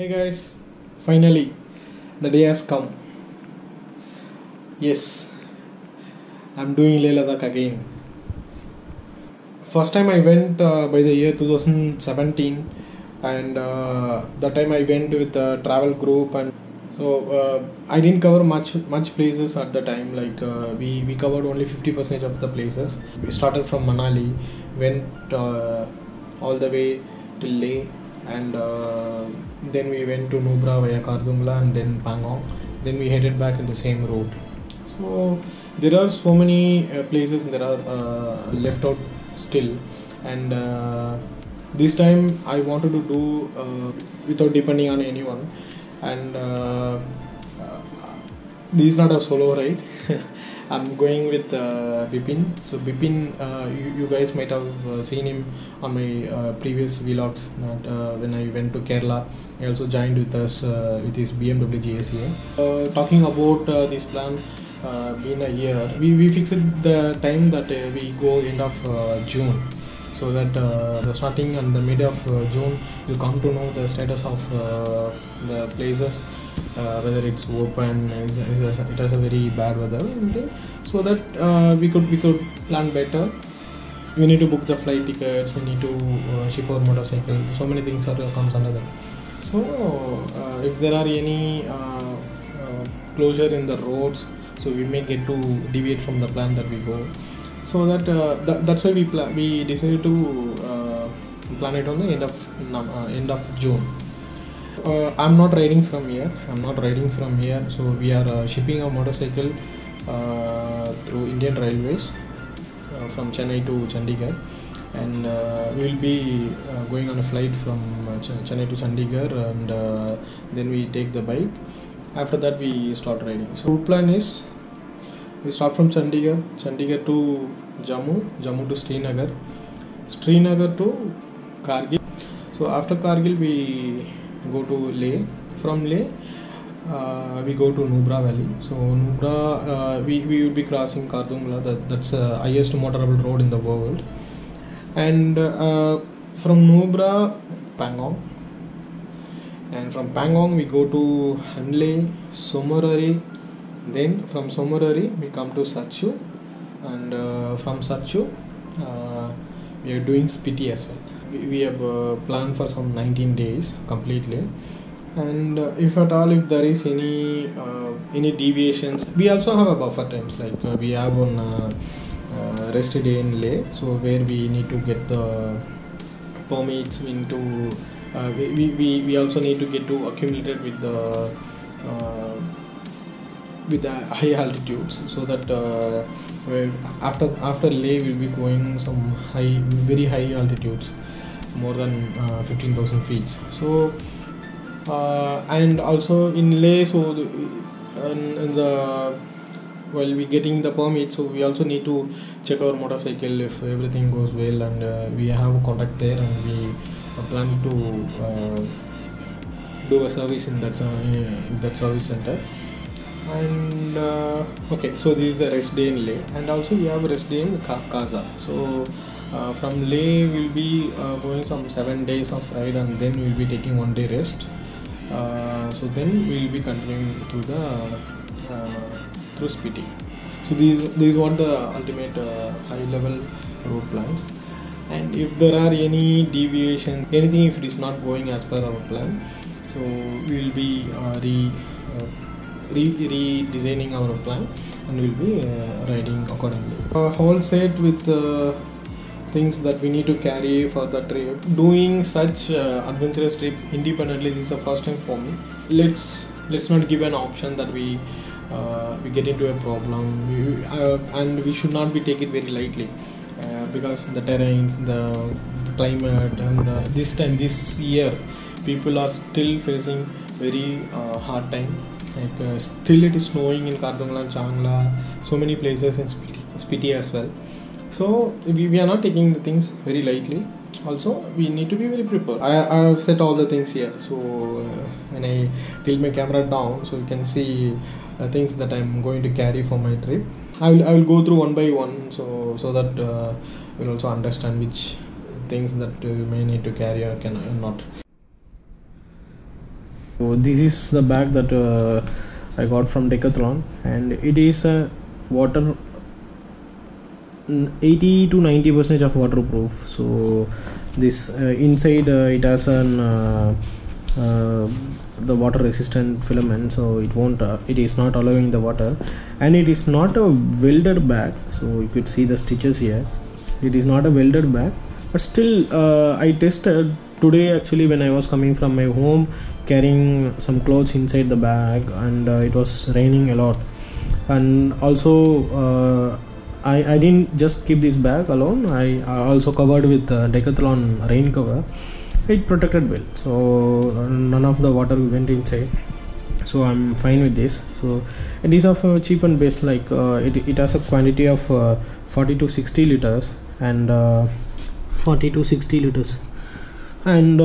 Hey guys, finally the day has come. Yes, I'm doing Leh Ladakh again. First time I went by the year 2017, and that time I went with a travel group, and so I didn't cover much places at the time. Like we covered only 50% of the places. We started from Manali, went all the way till Leh, and then we went to Nubra via Khardung La and then Pangong. Then we headed back in the same route. So there are so many places that are left out still, and this time I wanted to do without depending on anyone, and this is not a solo ride. I'm going with Bipin. So Bipin, you guys might have seen him on my previous vlogs. That when I went to Kerala, he also joined with us with his BMW GS. Talking about this plan, been a year. We fixed the time that we go end of June, so that the starting and the mid of June you come to know the status of the places. Whether it's open, it has a very bad weather, okay? So that we could plan better. We need to book the flight tickets. We need to ship our motorcycle. So many things are comes under that. So if there are any closure in the roads, so we may get to deviate from the plan that we go. So that that's why we decided to plan it on the end of June. I'm not riding from here. So we are shipping a motorcycle through Indian Railways from Chennai to Chandigarh, and we will be going on a flight from Chennai to Chandigarh, and then we take the bike. After that we start riding. So route plan is we start from Chandigarh to Jammu to Srinagar, Srinagar to Kargil. So after Kargil we go to Leh. From Leh we go to Nubra Valley. So Nubra, we will be crossing Khardung La. That's the highest motorable road in the world. And from Nubra, Pangong, and from Pangong we go to Leh, Tso Moriri. Then from Tso Moriri we come to Sachu, and from Sachu we are doing Spiti as well. We have planned for some 19 days completely, and if at all if there is any deviations, we also have a buffer times. Like we have on rest day in Leh, so where we need to get the permits, we need to we also need to get to accumulated with the high altitudes, so that after Leh we'll be going some very high altitudes, more than 15,000 feet. So and also in Leh, so while we getting the permit, so we also need to check our motorcycle if everything goes well, and we have a contact there, and we plan to do a service in that service center. And okay, so this is a rest day in Leh, and also we have a rest day in Kaza. So from Leh we'll be going some 7 days of ride, and then we'll be taking 1 day rest. So then we'll be continuing through Spiti. So these are the ultimate high level road plans. And if there are any deviations, anything if it is not going as per our plan, so we'll be redesigning our plan, and we'll be riding accordingly. Whole set with things that we need to carry for the trip. Doing such adventurous trip independently, this is the first time for me. Let's not give an option that we get into a problem, and we should not be take it very lightly, because the terrains, the climate, and this year people are still facing very hard time. Like, still it is snowing in Khardung La, Changla, so many places in Spiti as well. So we are not taking the things very lightly. Also we need to be very prepared. I have set all the things here, so when I tilt my camera down, so you can see things that I am going to carry for my trip. I will go through one by one, so that you will also understand which things that you may need to carry or cannot. So this is the bag that I got from Decathlon, and it is a water 80 to 90% of waterproof. So this inside it has an the water resistant filament, so it won't it is not allowing the water, and it is not a welded bag, so you could see the stitches here. It is not a welded bag, but still I tested today actually when I was coming from my home carrying some clothes inside the bag, and it was raining a lot. And also I didn't just keep this bag alone, I also covered with Decathlon rain cover. It protected well, so none of the water went inside, so I'm fine with this. So it is of a cheap and best, like it has a quantity of 40 to 60 liters and 40 to 60 liters, and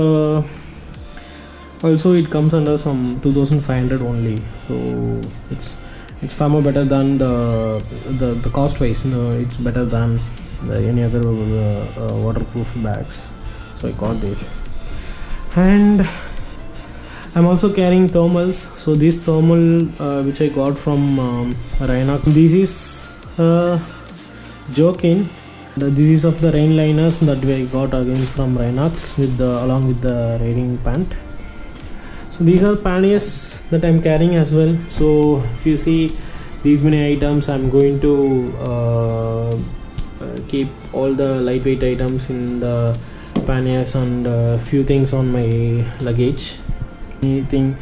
also it comes under some 2500 only, so it's far more better than the cost wise. No, it's better than any other waterproof bags, so I got this. And I'm also carrying thermals. So this thermal which I got from Rynox, this is jerkin. This is of the rain liners that we got again from Rynox with the, along with the riding pant. So these are panniers that I'm carrying as well. So if you see these many items, I'm going to keep all the lightweight items in the panniers and few things on my luggage. Anything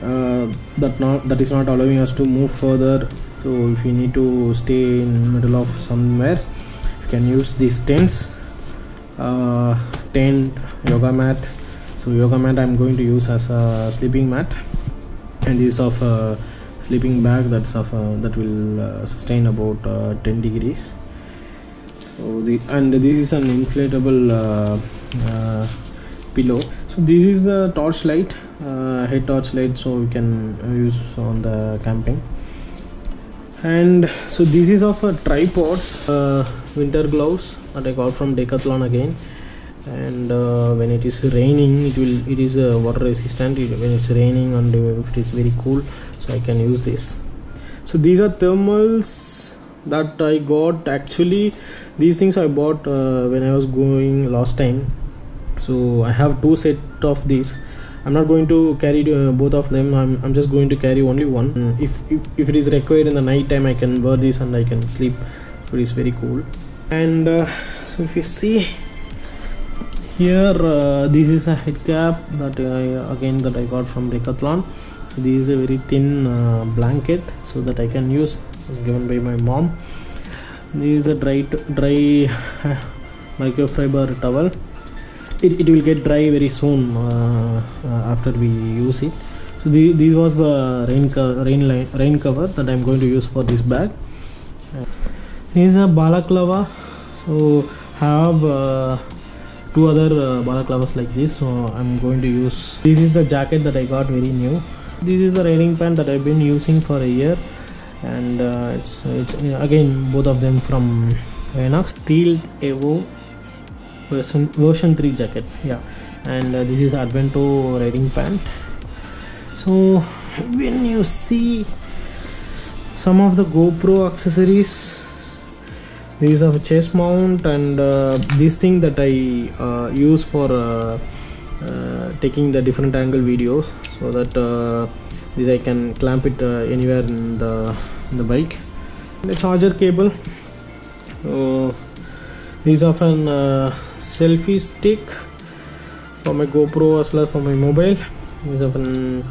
that is not allowing us to move further, so if you need to stay in middle of somewhere, you can use these tents. Tent, yoga mat. So yoga mat I'm going to use as a sleeping mat, and this is of a sleeping bag that's of that will sustain about 10 degrees. So this is an inflatable pillow. So this is the torch light, head torch light, so you can use on the camping. And so this is of a tripod, winter gloves that I got from Decathlon again. And when it is raining, it is water resistant. When it's raining and if it is very cool, so I can use this. So these are thermals that I got. Actually these things I bought when I was going last time, so I have two set of these. I'm not going to carry both of them. I'm just going to carry only one. If it is required in the night time, I can wear this and I can sleep, so it is very cool. And so if you see here, this is a head cap that I got from Decathlon. So this is a very thin blanket, so that I can use. Was given by my mom. This is a dry microfiber towel. It will get dry very soon after we use it. So this was the rain cover that I'm going to use for this bag. This is a balaclava. So I have two other balaclavas like this, so I'm going to use. This is the jacket that I got very new. This is the riding pant that I've been using for a year. And it's again both of them from Rynox. Steel Evo version 3 jacket, yeah. And this is Advento riding pant. So when you see some of the GoPro accessories, this is a chest mount, and this thing that I use for taking the different angle videos, so that this I can clamp it anywhere in the bike. The charger cable. So this is of an selfie stick for my GoPro as well as for my mobile. This is of an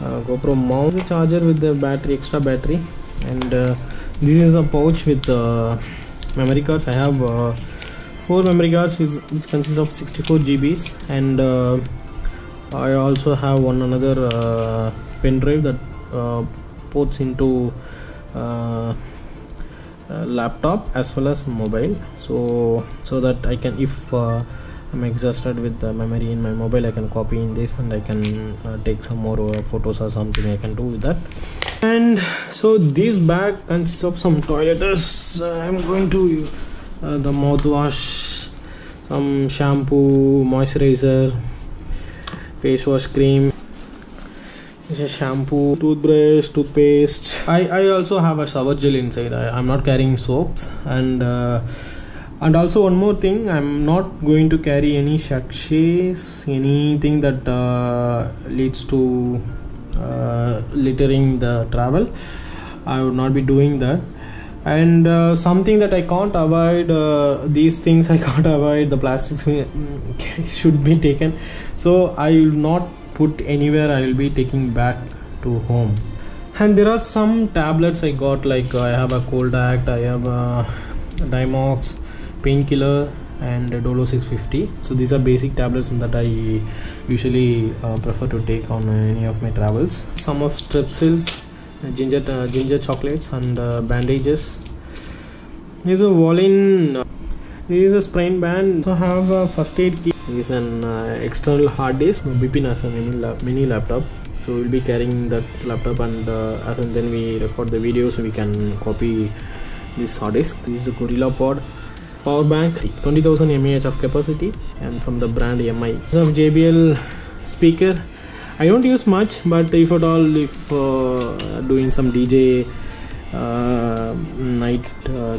GoPro mount. The charger with the battery, extra battery, and this is a pouch with memory cards. I have 4 memory cards, which consists of 64 GBs, and I also have one another pen drive that ports into laptop as well as mobile, so that I can, if I'm exhausted with the memory in my mobile, I can copy in this and I can take some more photos or something I can do with that. And so this bag consists of some toiletries. I'm going to the mouthwash, some shampoo, moisturizer, face wash cream. shampoo, toothbrush, toothpaste. I also have a shower gel inside. I'm not carrying soaps. And also one more thing, I'm not going to carry any sachets, anything that leads to littering the travel. I would not be doing that. And something that I can't avoid, these things I can't avoid, the plastics should be taken. So I will not put anywhere, I will be taking back to home. And there are some tablets I got, like I have a Cold Act, I have a Dymox, painkiller and Dolo 650. So these are basic tablets that I usually prefer to take on any of my travels. Some of Strepsils, ginger chocolates and bandages. There is a Volin, there is a sprain band. I have a first aid kit. There is an external hard disk. BP as a mini laptop. So we'll be carrying that laptop, and as and then we record the video, so we can copy this hard disk. This is a Gorilla Pod. Power bank, 20,000 mAh of capacity, and from the brand MI. So JBL speaker. I don't use much, but if at all, if doing some DJ, night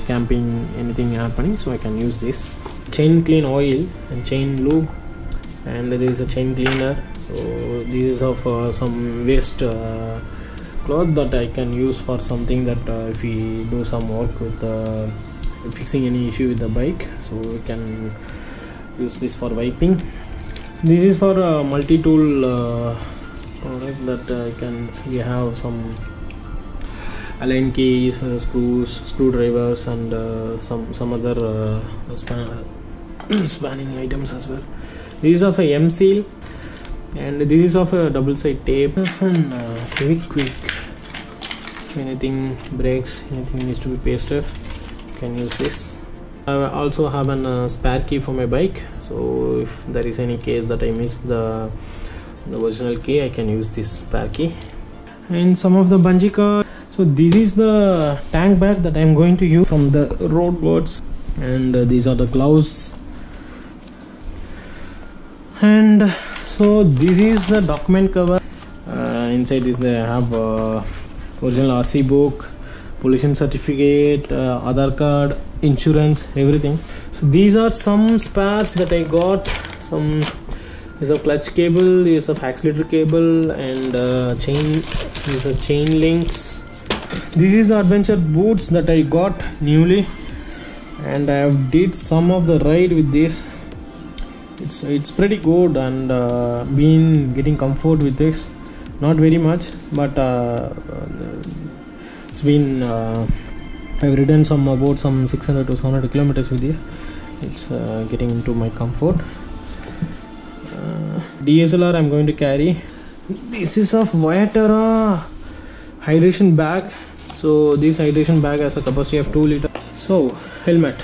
camping, anything happening, so I can use this. Chain clean oil and chain lube, and there is a chain cleaner. So this is of some waste cloth that I can use for something that if we do some work with fixing any issue with the bike, so we can use this for wiping. So this is for a multi-tool product that we have some allen keys, screws, screwdrivers, and some other spanning items as well. This is of a M seal, and this is of a double-side tape. Often quick. If anything breaks, anything needs to be pasted, can use this. I also have an spare key for my bike, so if there is any case that I miss the original key, I can use this spare key. And some of the bungee cord. So this is the tank bag that I am going to use from the roadwards, and these are the gloves. And so this is the document cover. Inside this they have original RC book, pollution certificate, Aadhar card, insurance, everything. So these are some spares that I got. Some is a clutch cable, is of accelerator cable, and chain. These are chain links. This is adventure boots that I got newly, and I have did some of the ride with this. It's pretty good, and been getting comfort with this. Not very much, but. Been I've ridden some about some 600 to 700 kilometers with this. It's getting into my comfort. DSLR I'm going to carry. This is of ViaTara hydration bag. So this hydration bag has a capacity of 2 liters. So helmet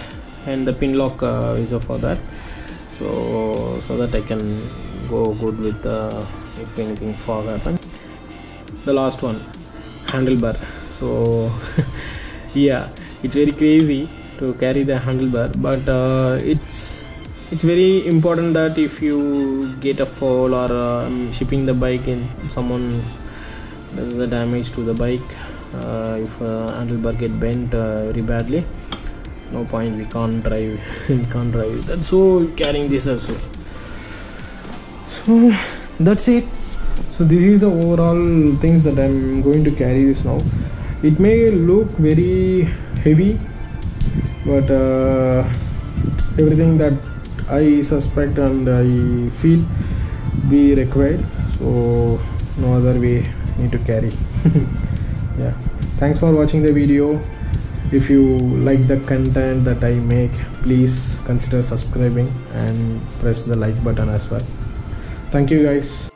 and the pin lock is for that. So that I can go good with if anything fog happens. The last one, handlebar. So yeah, it's very crazy to carry the handlebar, but it's very important that if you get a fall or shipping the bike and someone does the damage to the bike, if handlebar get bent very badly, no point, we can't drive. We can't drive that, so carrying this also. So that's it. So this is the overall things that I'm going to carry this now. It may look very heavy, but everything that I suspect and I feel be required, so no other way need to carry. Yeah, thanks for watching the video. If you like the content that I make, please consider subscribing and press the like button as well. Thank you guys.